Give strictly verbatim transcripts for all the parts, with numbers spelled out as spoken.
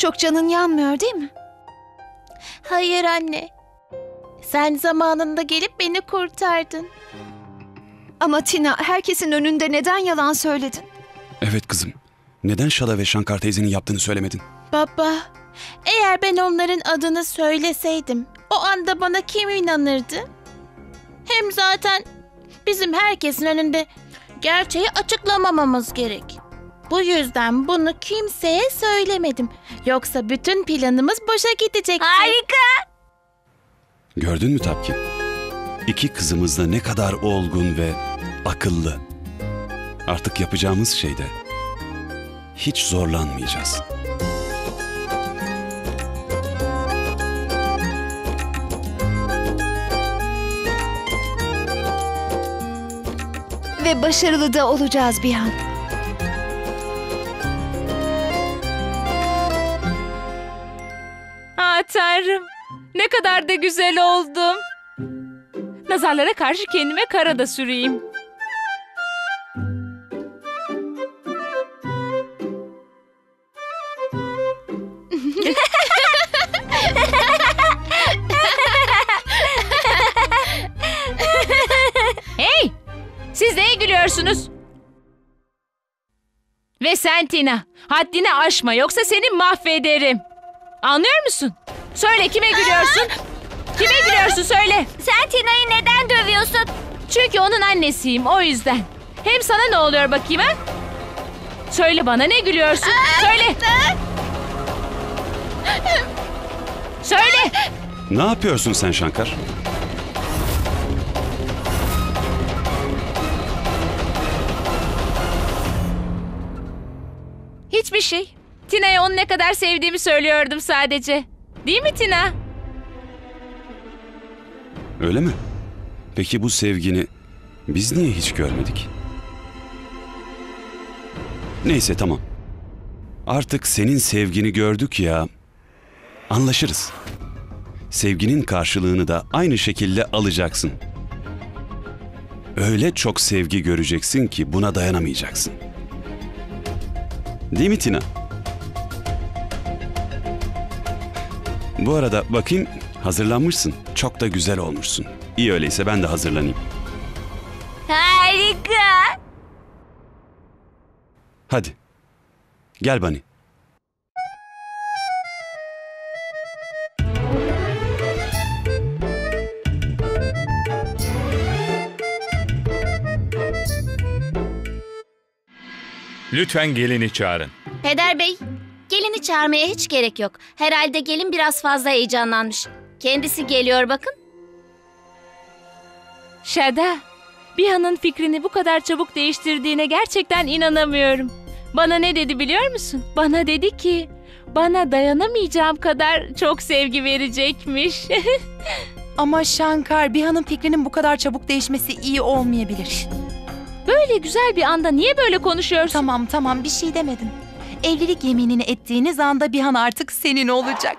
Çok canın yanmıyor değil mi? Hayır anne. Sen zamanında gelip beni kurtardın. Ama Tina, herkesin önünde neden yalan söyledin? Evet kızım. Neden Shada ve Şankar teyzenin yaptığını söylemedin? Baba, eğer ben onların adını söyleseydim, o anda bana kim inanırdı? Hem zaten bizim herkesin önünde gerçeği açıklamamamız gerek. Bu yüzden bunu kimseye söylemedim. Yoksa bütün planımız boşa gidecekti. Harika! Gördün mü Thapki? İki kızımız da ne kadar olgun ve akıllı. Artık yapacağımız şeyde hiç zorlanmayacağız. Ve başarılı da olacağız Bihaan. Ah Tanrım, ne kadar da güzel oldum. Nazarlara karşı kendime kara da süreyim. Hey! Siz neye gülüyorsunuz? Ve sen Tina, haddini aşma yoksa seni mahvederim. Anlıyor musun? Söyle kime gülüyorsun? Kime gülüyorsun söyle. Sen Tina'yı neden dövüyorsun? Çünkü onun annesiyim o yüzden. Hem sana ne oluyor bakayım ha? Söyle bana ne gülüyorsun? Söyle. Söyle. Ne yapıyorsun sen Şankar? Hiçbir şey. Tina'ya onu ne kadar sevdiğimi söylüyordum sadece. Değil mi Tina? Öyle mi? Peki bu sevgini biz niye hiç görmedik? Neyse tamam. Artık senin sevgini gördük ya. Anlaşırız. Sevginin karşılığını da aynı şekilde alacaksın. Öyle çok sevgi göreceksin ki buna dayanamayacaksın. Değil mi Tina? Bu arada bakayım hazırlanmışsın. Çok da güzel olmuşsun. İyi öyleyse ben de hazırlanayım. Harika. Hadi. Gel Bunny. Lütfen gelini çağırın. Peder Bey, gelini çağırmaya hiç gerek yok. Herhalde gelin biraz fazla heyecanlanmış. Kendisi geliyor bakın. Shada, Bihaan'ın fikrini bu kadar çabuk değiştirdiğine gerçekten inanamıyorum. Bana ne dedi biliyor musun? Bana dedi ki, bana dayanamayacağım kadar çok sevgi verecekmiş. Ama Şankar, Bihaan'ın fikrinin bu kadar çabuk değişmesi iyi olmayabilir. Böyle güzel bir anda niye böyle konuşuyorsun? Tamam tamam bir şey demedim. Evlilik yeminini ettiğiniz anda Bihaan artık senin olacak.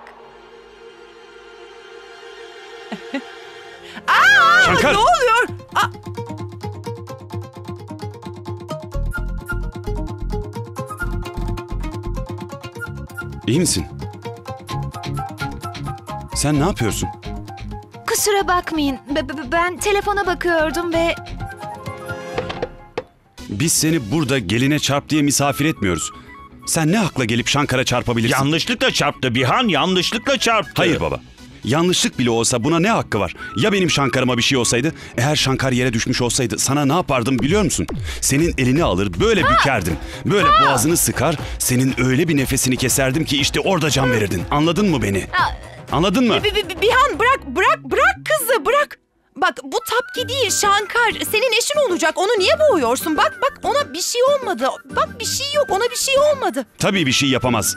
Aa, Şankar! Ne oluyor? Aa. İyi misin? Sen ne yapıyorsun? Kusura bakmayın. B- ben telefona bakıyordum ve... Biz seni burada geline çarp diye misafir etmiyoruz. Sen ne hakla gelip Şankar'a çarpabilirsin? Yanlışlıkla çarptı Bihaan, yanlışlıkla çarptı. Hayır baba, yanlışlık bile olsa buna ne hakkı var? Ya benim Şankar'ıma bir şey olsaydı? Eğer Şankar yere düşmüş olsaydı sana ne yapardım biliyor musun? Senin elini alır böyle bükerdim. Böyle boğazını sıkar, senin öyle bir nefesini keserdim ki işte orada can verirdin. Anladın mı beni? Anladın mı? Bihaan bırak, bırak, bırak kızı bırak. Bak bu Thapki değil Şankar. Senin eşin olacak. Onu niye boğuyorsun? Bak bak ona bir şey olmadı. Bak bir şey yok. Ona bir şey olmadı. Tabii bir şey yapamaz.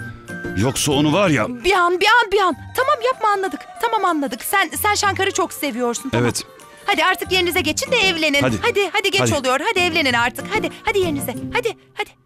Yoksa onu var ya... Bihaan, Bihaan, Bihaan. Tamam yapma anladık. Tamam anladık. Sen sen Şankar'ı çok seviyorsun. Tamam. Evet. Hadi artık yerinize geçin de evlenin. Hadi hadi, hadi geç hadi. Oluyor. Hadi evlenin artık. Hadi hadi yerinize. Hadi hadi.